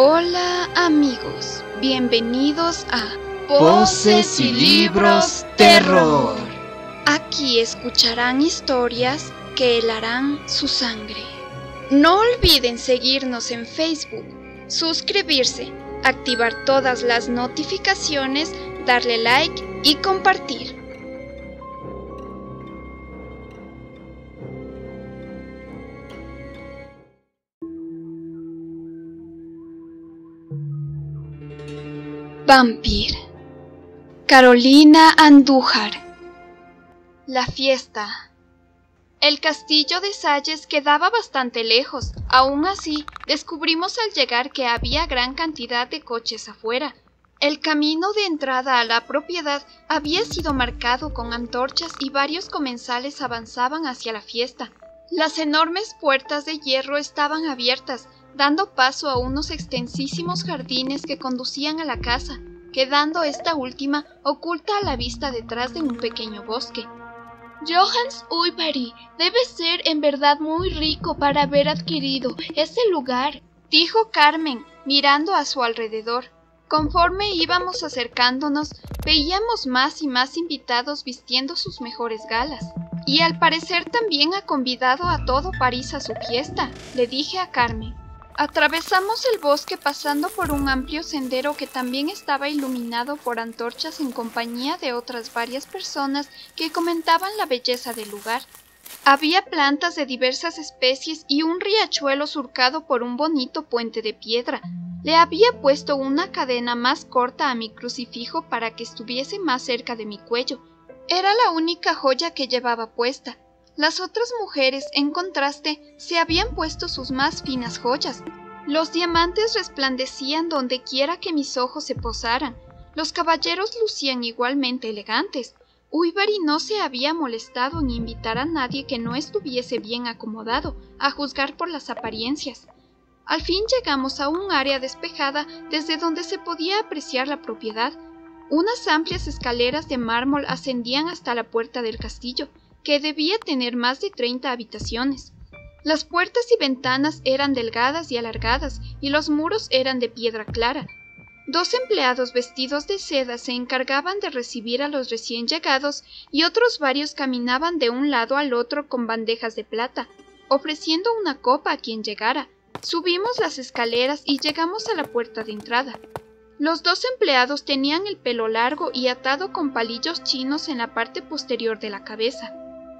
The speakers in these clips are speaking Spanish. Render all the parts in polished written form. Hola amigos, bienvenidos a Voces y Libros Terror. Aquí escucharán historias que helarán su sangre. No olviden seguirnos en Facebook, suscribirse, activar todas las notificaciones, darle like y compartir. Vampyr. Carolina Andújar. La fiesta. El castillo de Salles quedaba bastante lejos. Aún así, descubrimos al llegar que había gran cantidad de coches afuera. El camino de entrada a la propiedad había sido marcado con antorchas y varios comensales avanzaban hacia la fiesta. Las enormes puertas de hierro estaban abiertas, dando paso a unos extensísimos jardines que conducían a la casa, quedando esta última oculta a la vista detrás de un pequeño bosque. Johannes Úyvári debe ser en verdad muy rico para haber adquirido ese lugar, dijo Carmen, mirando a su alrededor. Conforme íbamos acercándonos, veíamos más y más invitados vistiendo sus mejores galas. Y al parecer también ha convidado a todo París a su fiesta, le dije a Carmen. Atravesamos el bosque pasando por un amplio sendero que también estaba iluminado por antorchas en compañía de otras varias personas que comentaban la belleza del lugar. Había plantas de diversas especies y un riachuelo surcado por un bonito puente de piedra. Le había puesto una cadena más corta a mi crucifijo para que estuviese más cerca de mi cuello. Era la única joya que llevaba puesta. Las otras mujeres, en contraste, se habían puesto sus más finas joyas. Los diamantes resplandecían dondequiera que mis ojos se posaran. Los caballeros lucían igualmente elegantes. Úyvári no se había molestado en invitar a nadie que no estuviese bien acomodado, a juzgar por las apariencias. Al fin llegamos a un área despejada desde donde se podía apreciar la propiedad. Unas amplias escaleras de mármol ascendían hasta la puerta del castillo, que debía tener más de 30 habitaciones. Las puertas y ventanas eran delgadas y alargadas, y los muros eran de piedra clara. Dos empleados vestidos de seda se encargaban de recibir a los recién llegados, y otros varios caminaban de un lado al otro con bandejas de plata, ofreciendo una copa a quien llegara. Subimos las escaleras y llegamos a la puerta de entrada. Los dos empleados tenían el pelo largo y atado con palillos chinos en la parte posterior de la cabeza.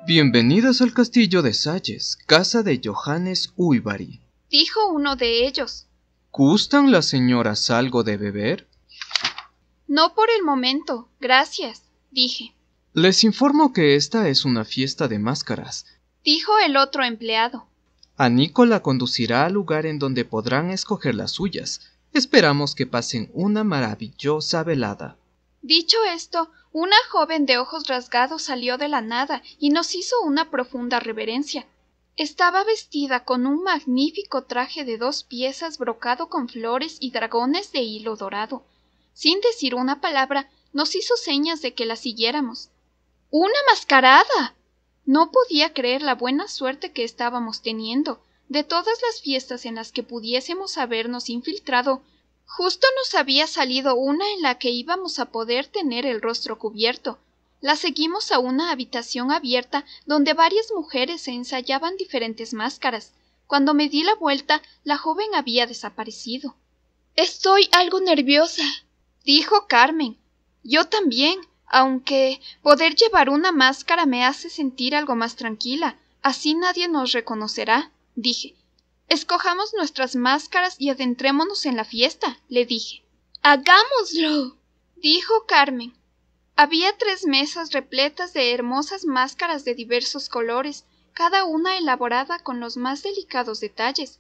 Bienvenidos al castillo de Salles, casa de Johannes Úyvári, dijo uno de ellos. ¿Gustan las señoras algo de beber? No por el momento, gracias, dije. Les informo que esta es una fiesta de máscaras, dijo el otro empleado. A Nicola conducirá al lugar en donde podrán escoger las suyas. Esperamos que pasen una maravillosa velada. Dicho esto, una joven de ojos rasgados salió de la nada y nos hizo una profunda reverencia. Estaba vestida con un magnífico traje de 2 piezas brocado con flores y dragones de hilo dorado. Sin decir una palabra, nos hizo señas de que la siguiéramos. ¡Una mascarada! No podía creer la buena suerte que estábamos teniendo. De todas las fiestas en las que pudiésemos habernos infiltrado, justo nos había salido una en la que íbamos a poder tener el rostro cubierto. La seguimos a una habitación abierta donde varias mujeres se ensayaban diferentes máscaras. Cuando me di la vuelta, la joven había desaparecido. «Estoy algo nerviosa», dijo Carmen. «Yo también, aunque poder llevar una máscara me hace sentir algo más tranquila. Así nadie nos reconocerá», dije. Escojamos nuestras máscaras y adentrémonos en la fiesta, le dije. ¡Hagámoslo!, dijo Carmen. Había 3 mesas repletas de hermosas máscaras de diversos colores, cada una elaborada con los más delicados detalles.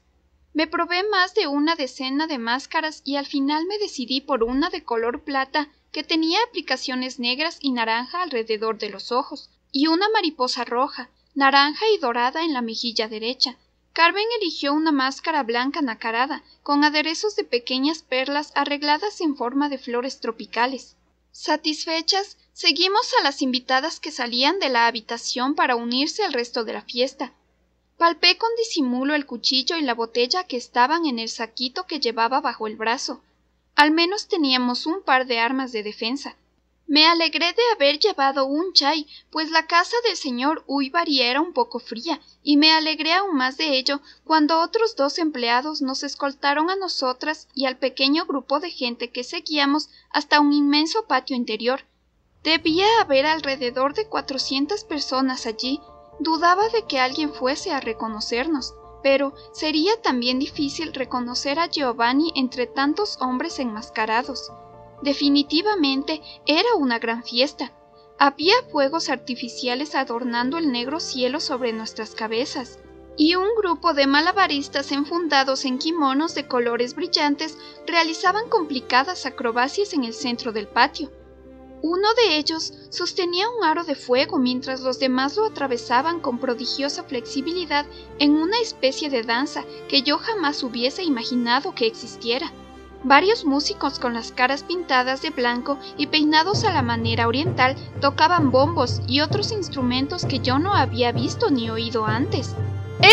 Me probé más de una decena de máscaras y al final me decidí por una de color plata que tenía aplicaciones negras y naranja alrededor de los ojos, y una mariposa roja, naranja y dorada en la mejilla derecha. Carmen eligió una máscara blanca nacarada, con aderezos de pequeñas perlas arregladas en forma de flores tropicales. Satisfechas, seguimos a las invitadas que salían de la habitación para unirse al resto de la fiesta. Palpé con disimulo el cuchillo y la botella que estaban en el saquito que llevaba bajo el brazo. Al menos teníamos un par de armas de defensa. Me alegré de haber llevado un chai, pues la casa del señor Úyvári era un poco fría, y me alegré aún más de ello cuando otros dos empleados nos escoltaron a nosotras y al pequeño grupo de gente que seguíamos hasta un inmenso patio interior. Debía haber alrededor de 400 personas allí. Dudaba de que alguien fuese a reconocernos, pero sería también difícil reconocer a Giovanni entre tantos hombres enmascarados. Definitivamente era una gran fiesta. Había fuegos artificiales adornando el negro cielo sobre nuestras cabezas, y un grupo de malabaristas enfundados en kimonos de colores brillantes realizaban complicadas acrobacias en el centro del patio. Uno de ellos sostenía un aro de fuego mientras los demás lo atravesaban con prodigiosa flexibilidad en una especie de danza que yo jamás hubiese imaginado que existiera. Varios músicos con las caras pintadas de blanco y peinados a la manera oriental tocaban bombos y otros instrumentos que yo no había visto ni oído antes.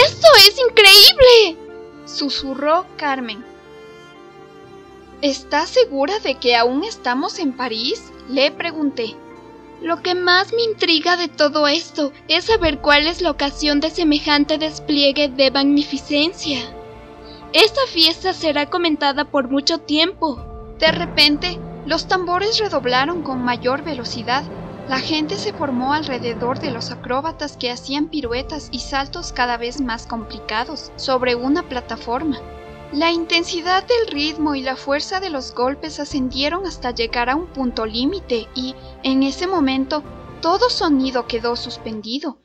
¡Esto es increíble!, susurró Carmen. ¿Estás segura de que aún estamos en París?, le pregunté. Lo que más me intriga de todo esto es saber cuál es la ocasión de semejante despliegue de magnificencia. Esta fiesta será comentada por mucho tiempo. De repente, los tambores redoblaron con mayor velocidad. La gente se formó alrededor de los acróbatas que hacían piruetas y saltos cada vez más complicados sobre una plataforma. La intensidad del ritmo y la fuerza de los golpes ascendieron hasta llegar a un punto límite y, en ese momento, todo sonido quedó suspendido.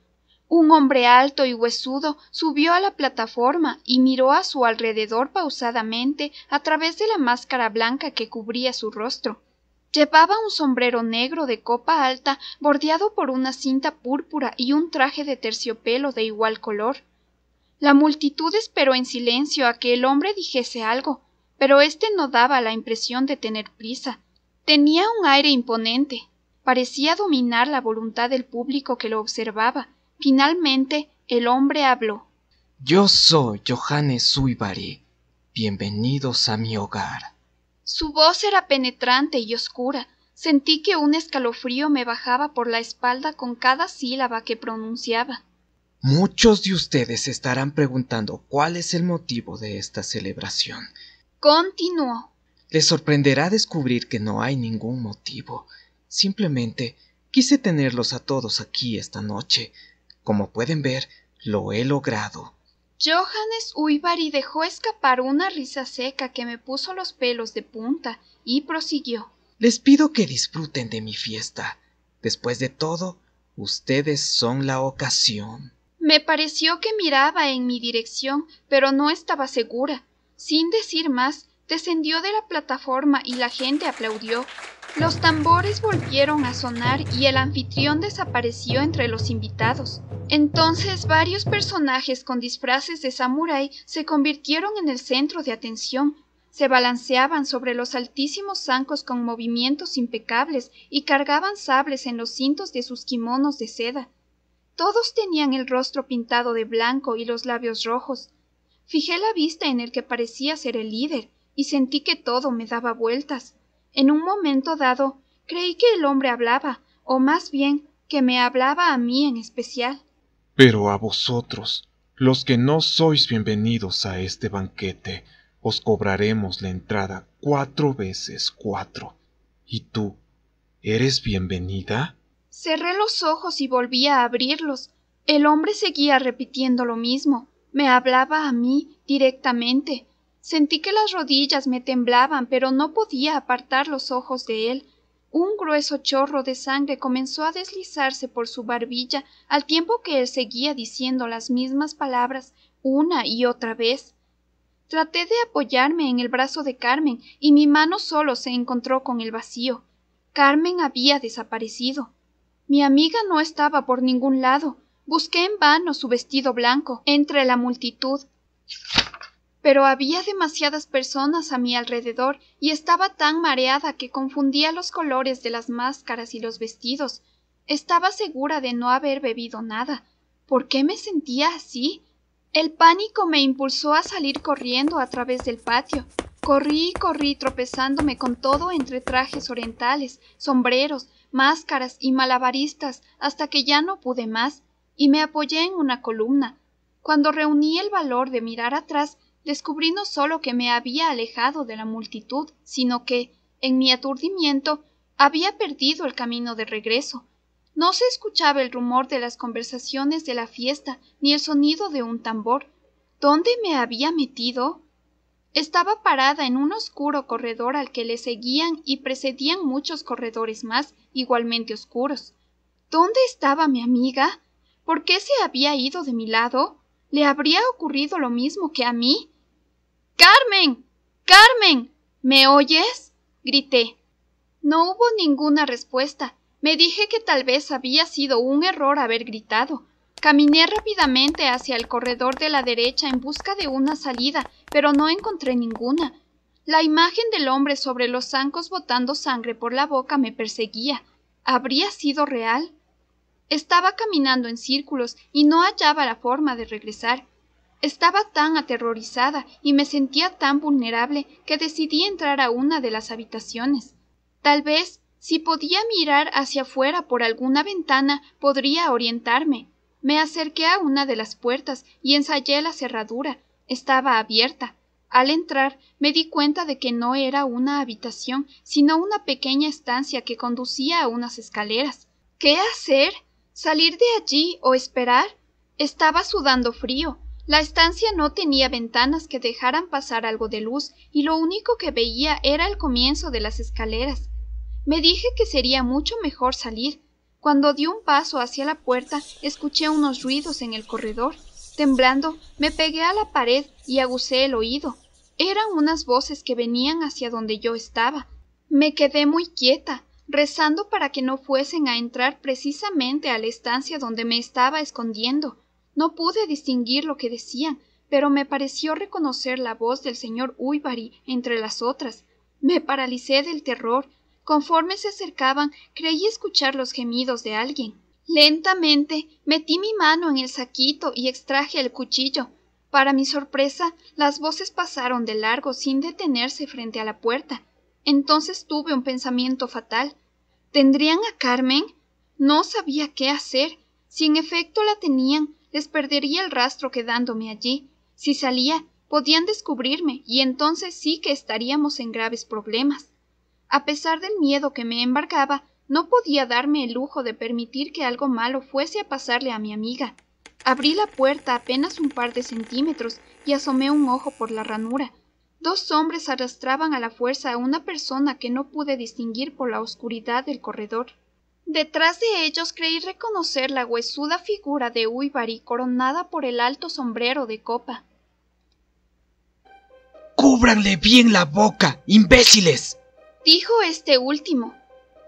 Un hombre alto y huesudo subió a la plataforma y miró a su alrededor pausadamente a través de la máscara blanca que cubría su rostro. Llevaba un sombrero negro de copa alta bordeado por una cinta púrpura y un traje de terciopelo de igual color. La multitud esperó en silencio a que el hombre dijese algo, pero éste no daba la impresión de tener prisa. Tenía un aire imponente. Parecía dominar la voluntad del público que lo observaba. Finalmente, el hombre habló. Yo soy Johannes Úyvári. Bienvenidos a mi hogar. Su voz era penetrante y oscura. Sentí que un escalofrío me bajaba por la espalda con cada sílaba que pronunciaba. Muchos de ustedes se estarán preguntando cuál es el motivo de esta celebración. Continuó. Les sorprenderá descubrir que no hay ningún motivo. Simplemente quise tenerlos a todos aquí esta noche. Como pueden ver, lo he logrado. Johannes Úyvári dejó escapar una risa seca que me puso los pelos de punta y prosiguió. Les pido que disfruten de mi fiesta. Después de todo, ustedes son la ocasión. Me pareció que miraba en mi dirección, pero no estaba segura. Sin decir más, descendió de la plataforma y la gente aplaudió. Los tambores volvieron a sonar y el anfitrión desapareció entre los invitados. Entonces varios personajes con disfraces de samurái se convirtieron en el centro de atención. Se balanceaban sobre los altísimos zancos con movimientos impecables y cargaban sables en los cintos de sus kimonos de seda. Todos tenían el rostro pintado de blanco y los labios rojos. Fijé la vista en el que parecía ser el líder y sentí que todo me daba vueltas. En un momento dado, creí que el hombre hablaba, o más bien, que me hablaba a mí en especial. Pero a vosotros, los que no sois bienvenidos a este banquete, os cobraremos la entrada 4 veces 4. ¿Y tú, eres bienvenida? Cerré los ojos y volví a abrirlos. El hombre seguía repitiendo lo mismo. Me hablaba a mí directamente. Sentí que las rodillas me temblaban, pero no podía apartar los ojos de él. Un grueso chorro de sangre comenzó a deslizarse por su barbilla al tiempo que él seguía diciendo las mismas palabras una y otra vez. Traté de apoyarme en el brazo de Carmen y mi mano solo se encontró con el vacío. Carmen había desaparecido. Mi amiga no estaba por ningún lado. Busqué en vano su vestido blanco entre la multitud. Pero había demasiadas personas a mi alrededor y estaba tan mareada que confundía los colores de las máscaras y los vestidos. Estaba segura de no haber bebido nada. ¿Por qué me sentía así? El pánico me impulsó a salir corriendo a través del patio. Corrí y corrí, tropezándome con todo entre trajes orientales, sombreros, máscaras y malabaristas, hasta que ya no pude más, y me apoyé en una columna. Cuando reuní el valor de mirar atrás, descubrí no solo que me había alejado de la multitud, sino que, en mi aturdimiento, había perdido el camino de regreso. No se escuchaba el rumor de las conversaciones de la fiesta, ni el sonido de un tambor. ¿Dónde me había metido? Estaba parada en un oscuro corredor al que le seguían y precedían muchos corredores más, igualmente oscuros. ¿Dónde estaba mi amiga? ¿Por qué se había ido de mi lado? ¿Le habría ocurrido lo mismo que a mí? ¡Carmen! ¡Carmen! ¿Me oyes?, grité. No hubo ninguna respuesta. Me dije que tal vez había sido un error haber gritado. Caminé rápidamente hacia el corredor de la derecha en busca de una salida, pero no encontré ninguna. La imagen del hombre sobre los zancos botando sangre por la boca me perseguía. ¿Habría sido real? Estaba caminando en círculos y no hallaba la forma de regresar. Estaba tan aterrorizada y me sentía tan vulnerable que decidí entrar a una de las habitaciones. Tal vez, si podía mirar hacia afuera por alguna ventana, podría orientarme. Me acerqué a una de las puertas y ensayé la cerradura. Estaba abierta. Al entrar, me di cuenta de que no era una habitación, sino una pequeña estancia que conducía a unas escaleras. ¿Qué hacer? ¿Salir de allí o esperar? Estaba sudando frío. La estancia no tenía ventanas que dejaran pasar algo de luz, y lo único que veía era el comienzo de las escaleras. Me dije que sería mucho mejor salir. Cuando di un paso hacia la puerta, escuché unos ruidos en el corredor. Temblando, me pegué a la pared y agucé el oído. Eran unas voces que venían hacia donde yo estaba. Me quedé muy quieta, rezando para que no fuesen a entrar precisamente a la estancia donde me estaba escondiendo. No pude distinguir lo que decían, pero me pareció reconocer la voz del señor Úyvári entre las otras. Me paralicé del terror. Conforme se acercaban, creí escuchar los gemidos de alguien. Lentamente metí mi mano en el saquito y extraje el cuchillo. Para mi sorpresa, las voces pasaron de largo sin detenerse frente a la puerta. Entonces tuve un pensamiento fatal. ¿Tendrían a Carmen? No sabía qué hacer. Si en efecto la tenían, les perdería el rastro quedándome allí. Si salía, podían descubrirme y entonces sí que estaríamos en graves problemas. A pesar del miedo que me embargaba, no podía darme el lujo de permitir que algo malo fuese a pasarle a mi amiga. Abrí la puerta apenas un par de centímetros y asomé un ojo por la ranura. Dos hombres arrastraban a la fuerza a una persona que no pude distinguir por la oscuridad del corredor. Detrás de ellos creí reconocer la huesuda figura de Úyvári coronada por el alto sombrero de copa. —¡Cúbranle bien la boca, imbéciles! —dijo este último.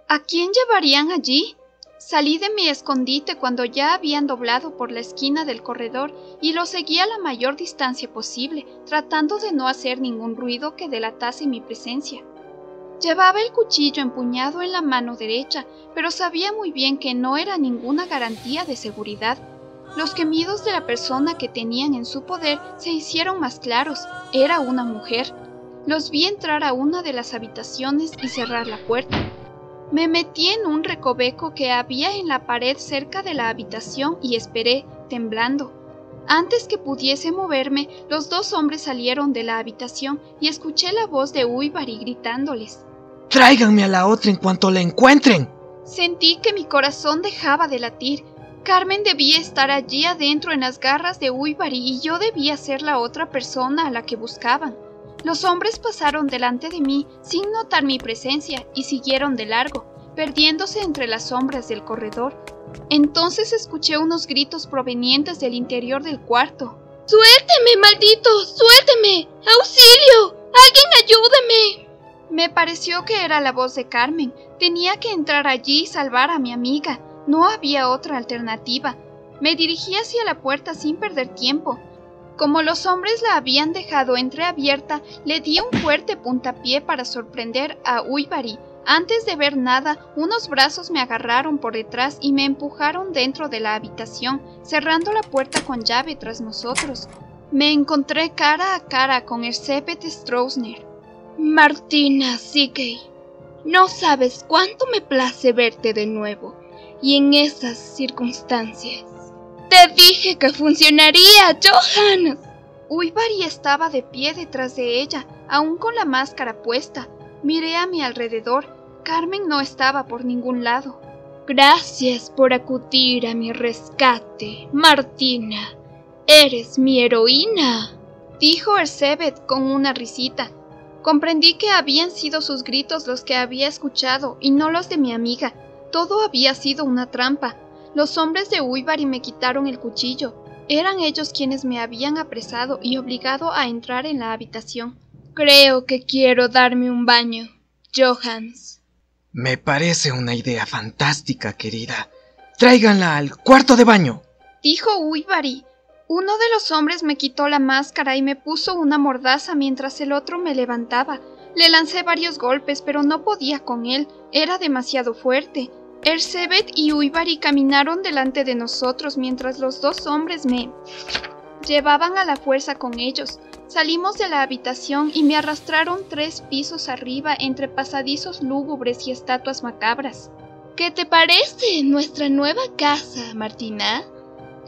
¿A quién llevarían allí? Salí de mi escondite cuando ya habían doblado por la esquina del corredor y lo seguí a la mayor distancia posible, tratando de no hacer ningún ruido que delatase mi presencia. Llevaba el cuchillo empuñado en la mano derecha, pero sabía muy bien que no era ninguna garantía de seguridad. Los gemidos de la persona que tenían en su poder se hicieron más claros. Era una mujer. Los vi entrar a una de las habitaciones y cerrar la puerta. Me metí en un recoveco que había en la pared cerca de la habitación y esperé, temblando. Antes que pudiese moverme, los dos hombres salieron de la habitación y escuché la voz de Úyvári gritándoles: —¡Tráiganme a la otra en cuanto la encuentren! Sentí que mi corazón dejaba de latir. Carmen debía estar allí adentro en las garras de Úyvári y yo debía ser la otra persona a la que buscaban. Los hombres pasaron delante de mí sin notar mi presencia y siguieron de largo, perdiéndose entre las sombras del corredor. Entonces escuché unos gritos provenientes del interior del cuarto. —¡Suélteme, maldito! ¡Suélteme! ¡Auxilio! ¡Alguien ayúdeme! Me pareció que era la voz de Carmen. Tenía que entrar allí y salvar a mi amiga. No había otra alternativa. Me dirigí hacia la puerta sin perder tiempo. Como los hombres la habían dejado entreabierta, le di un fuerte puntapié para sorprender a Úyvári. Antes de ver nada, unos brazos me agarraron por detrás y me empujaron dentro de la habitación, cerrando la puerta con llave tras nosotros. Me encontré cara a cara con Erzsébet Stroessner. Martina Székely, no sabes cuánto me place verte de nuevo, y en esas circunstancias. ¡Te dije que funcionaría, Johannes! Úyvári estaba de pie detrás de ella, aún con la máscara puesta. Miré a mi alrededor. Carmen no estaba por ningún lado. Gracias por acudir a mi rescate, Martina. Eres mi heroína, dijo Erzsébet con una risita. Comprendí que habían sido sus gritos los que había escuchado y no los de mi amiga. Todo había sido una trampa. Los hombres de Úyvári me quitaron el cuchillo. Eran ellos quienes me habían apresado y obligado a entrar en la habitación. Creo que quiero darme un baño, Johans. Me parece una idea fantástica, querida. Tráiganla al cuarto de baño, dijo Úyvári. Uno de los hombres me quitó la máscara y me puso una mordaza mientras el otro me levantaba. Le lancé varios golpes, pero no podía con él. Era demasiado fuerte. Erzsébet y Úyvári caminaron delante de nosotros mientras los dos hombres me llevaban a la fuerza con ellos. Salimos de la habitación y me arrastraron 3 pisos arriba entre pasadizos lúgubres y estatuas macabras. ¿Qué te parece nuestra nueva casa, Martina?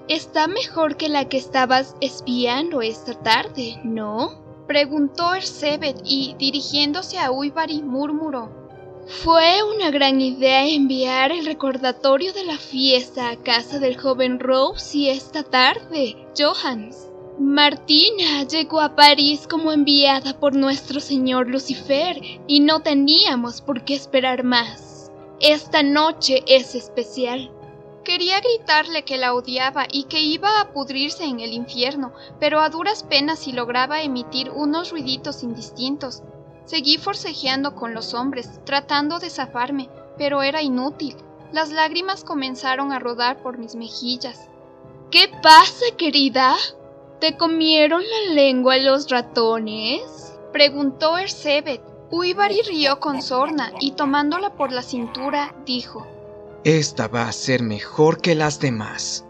Está mejor que la que estabas espiando esta tarde, ¿no?, preguntó Erzsébet y, dirigiéndose a Úyvári, murmuró. Fue una gran idea enviar el recordatorio de la fiesta a casa del joven Rosie esta tarde, Johans. Martina llegó a París como enviada por nuestro señor Lucifer y no teníamos por qué esperar más. Esta noche es especial. Quería gritarle que la odiaba y que iba a pudrirse en el infierno, pero a duras penas si lograba emitir unos ruiditos indistintos. Seguí forcejeando con los hombres, tratando de zafarme, pero era inútil. Las lágrimas comenzaron a rodar por mis mejillas. ¿Qué pasa, querida? ¿Te comieron la lengua los ratones?, preguntó Erzsébet. Úyvári rió con sorna y, tomándola por la cintura, dijo: Esta va a ser mejor que las demás.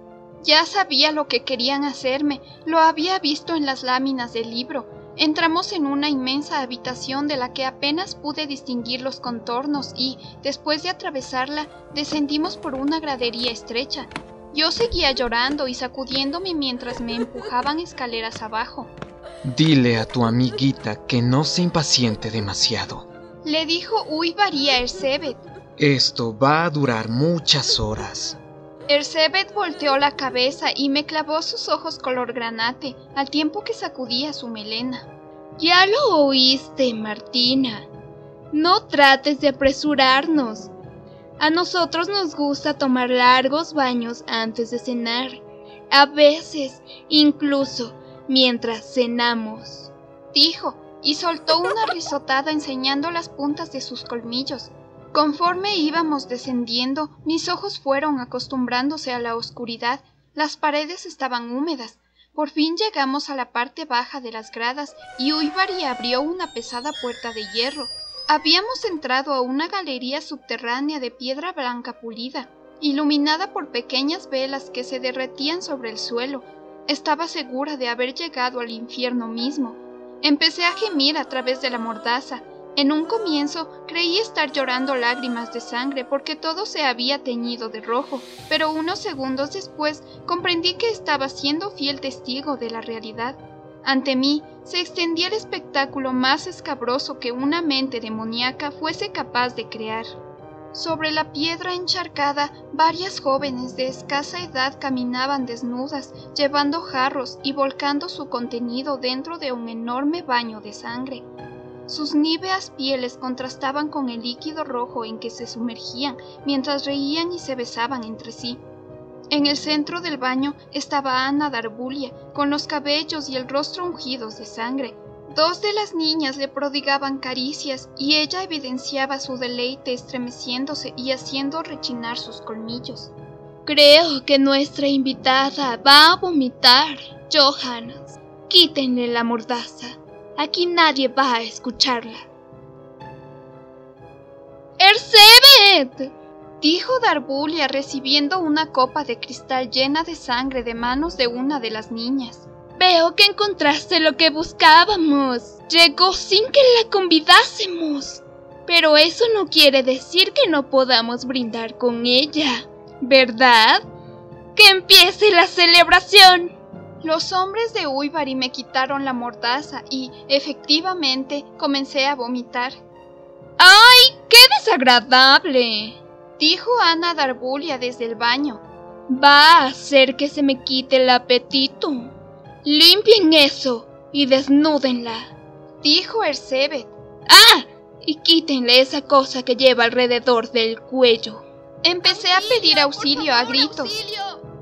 Ya sabía lo que querían hacerme, lo había visto en las láminas del libro. Entramos en una inmensa habitación de la que apenas pude distinguir los contornos y, después de atravesarla, descendimos por una gradería estrecha. Yo seguía llorando y sacudiéndome mientras me empujaban escaleras abajo. Dile a tu amiguita que no se impaciente demasiado, le dijo Úyvári a Erzsébet. Esto va a durar muchas horas. Erzsébet volteó la cabeza y me clavó sus ojos color granate, al tiempo que sacudía su melena. Ya lo oíste, Martina. No trates de apresurarnos. A nosotros nos gusta tomar largos baños antes de cenar. A veces, incluso, mientras cenamos, dijo, y soltó una risotada enseñando las puntas de sus colmillos. Conforme íbamos descendiendo, mis ojos fueron acostumbrándose a la oscuridad. Las paredes estaban húmedas. Por fin llegamos a la parte baja de las gradas y Úyvári abrió una pesada puerta de hierro. Habíamos entrado a una galería subterránea de piedra blanca pulida, iluminada por pequeñas velas que se derretían sobre el suelo. Estaba segura de haber llegado al infierno mismo. Empecé a gemir a través de la mordaza. En un comienzo creí estar llorando lágrimas de sangre porque todo se había teñido de rojo, pero unos segundos después comprendí que estaba siendo fiel testigo de la realidad. Ante mí se extendía el espectáculo más escabroso que una mente demoníaca fuese capaz de crear. Sobre la piedra encharcada, varias jóvenes de escasa edad caminaban desnudas, llevando jarros y volcando su contenido dentro de un enorme baño de sangre. Sus níveas pieles contrastaban con el líquido rojo en que se sumergían mientras reían y se besaban entre sí. En el centro del baño estaba Ana Darvulia, con los cabellos y el rostro ungidos de sangre. 2 de las niñas le prodigaban caricias y ella evidenciaba su deleite estremeciéndose y haciendo rechinar sus colmillos. Creo que nuestra invitada va a vomitar, Johannes. Quítenle la mordaza. Aquí nadie va a escucharla. ¡Erzsébet!, dijo Darvulia recibiendo una copa de cristal llena de sangre de manos de una de las niñas. Veo que encontraste lo que buscábamos. Llegó sin que la convidásemos. Pero eso no quiere decir que no podamos brindar con ella, ¿verdad? ¡Que empiece la celebración! Los hombres de Úyvári me quitaron la mordaza y, efectivamente, comencé a vomitar. ¡Ay, qué desagradable!, dijo Ana Darvulia desde el baño. Va a hacer que se me quite el apetito. Limpien eso y desnúdenla, dijo Erzsébet. ¡Ah! Y quítenle esa cosa que lleva alrededor del cuello. Empecé a pedir auxilio a gritos.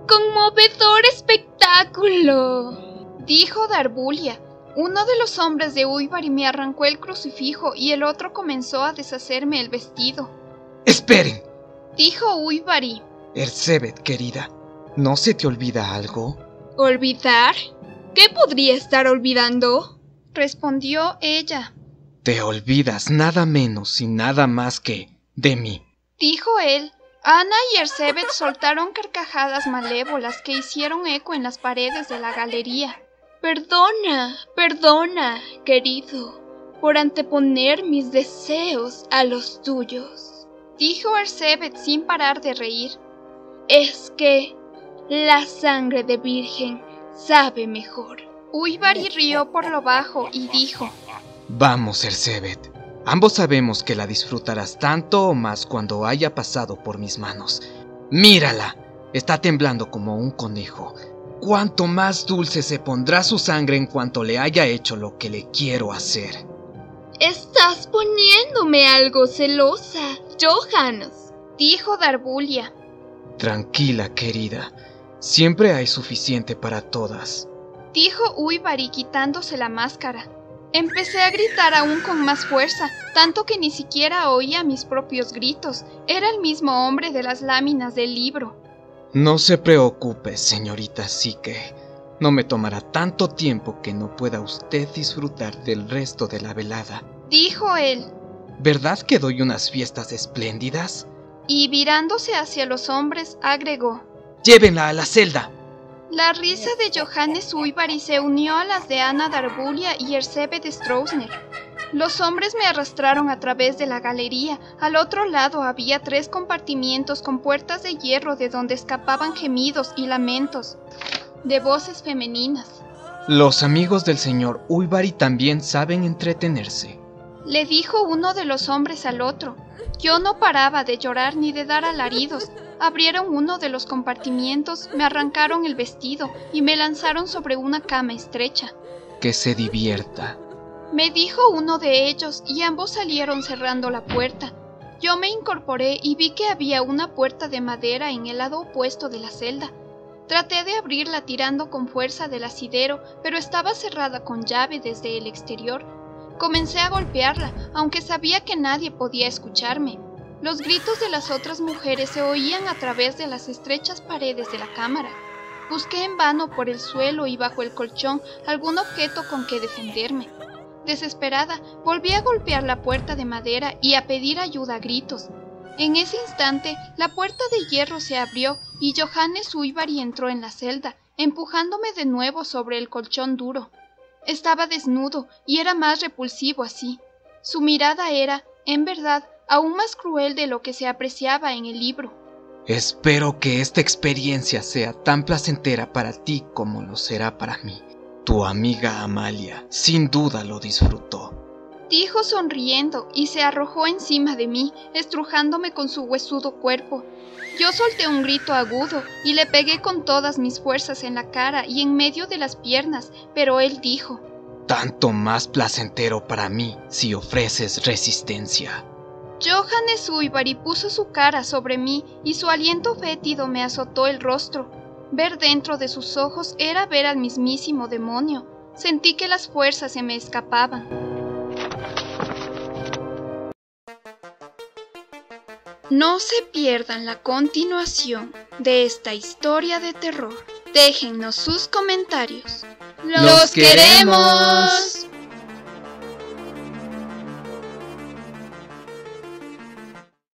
¡Conmovedor espectáculo!, dijo Darvulia. Uno de los hombres de Úyvári me arrancó el crucifijo y el otro comenzó a deshacerme el vestido. ¡Esperen!, dijo Úyvári. Erzsébet, querida, ¿no se te olvida algo? ¿Olvidar? ¿Qué podría estar olvidando?, respondió ella. Te olvidas nada menos y nada más que de mí, dijo él. Ana y Erzsébet soltaron carcajadas malévolas que hicieron eco en las paredes de la galería. Perdona, querido, por anteponer mis deseos a los tuyos, dijo Erzsébet sin parar de reír. Es que la sangre de virgen sabe mejor. Úyvári rió por lo bajo y dijo: Vamos, Erzsébet. Ambos sabemos que la disfrutarás tanto o más cuando haya pasado por mis manos. ¡Mírala! Está temblando como un conejo. ¡Cuánto más dulce se pondrá su sangre en cuanto le haya hecho lo que le quiero hacer! Estás poniéndome algo celosa, Johans, dijo Darvulia. Tranquila, querida. Siempre hay suficiente para todas, dijo Úyvári quitándose la máscara. Empecé a gritar aún con más fuerza, tanto que ni siquiera oía mis propios gritos. Era el mismo hombre de las láminas del libro. No se preocupe, señorita Sike. No me tomará tanto tiempo que no pueda usted disfrutar del resto de la velada, dijo él. ¿Verdad que doy unas fiestas espléndidas? Y virándose hacia los hombres, agregó: Llévenla a la celda. La risa de Johannes Úyvári se unió a las de Ana Darvulia y Erzsébet Stroessner. Los hombres me arrastraron a través de la galería. Al otro lado había 3 compartimientos con puertas de hierro de donde escapaban gemidos y lamentos de voces femeninas. Los amigos del señor Úyvári también saben entretenerse, le dijo uno de los hombres al otro. Yo no paraba de llorar ni de dar alaridos. Abrieron uno de los compartimientos, me arrancaron el vestido y me lanzaron sobre una cama estrecha. Que se divierta, me dijo uno de ellos, y ambos salieron cerrando la puerta. Yo me incorporé y vi que había una puerta de madera en el lado opuesto de la celda. Traté de abrirla tirando con fuerza del asidero, pero estaba cerrada con llave desde el exterior. Comencé a golpearla, aunque sabía que nadie podía escucharme. Los gritos de las otras mujeres se oían a través de las estrechas paredes de la cámara. Busqué en vano por el suelo y bajo el colchón algún objeto con que defenderme. Desesperada, volví a golpear la puerta de madera y a pedir ayuda a gritos. En ese instante, la puerta de hierro se abrió y Johannes Úyvári entró en la celda, empujándome de nuevo sobre el colchón duro. Estaba desnudo y era más repulsivo así. Su mirada era, en verdad, aún más cruel de lo que se apreciaba en el libro. Espero que esta experiencia sea tan placentera para ti como lo será para mí. Tu amiga Amalia sin duda lo disfrutó, dijo sonriendo, y se arrojó encima de mí, estrujándome con su huesudo cuerpo. Yo solté un grito agudo y le pegué con todas mis fuerzas en la cara y en medio de las piernas, pero él dijo: Tanto más placentero para mí si ofreces resistencia. Johannes Úyvári puso su cara sobre mí y su aliento fétido me azotó el rostro. Ver dentro de sus ojos era ver al mismísimo demonio. Sentí que las fuerzas se me escapaban. No se pierdan la continuación de esta historia de terror. Déjennos sus comentarios. ¡Los queremos!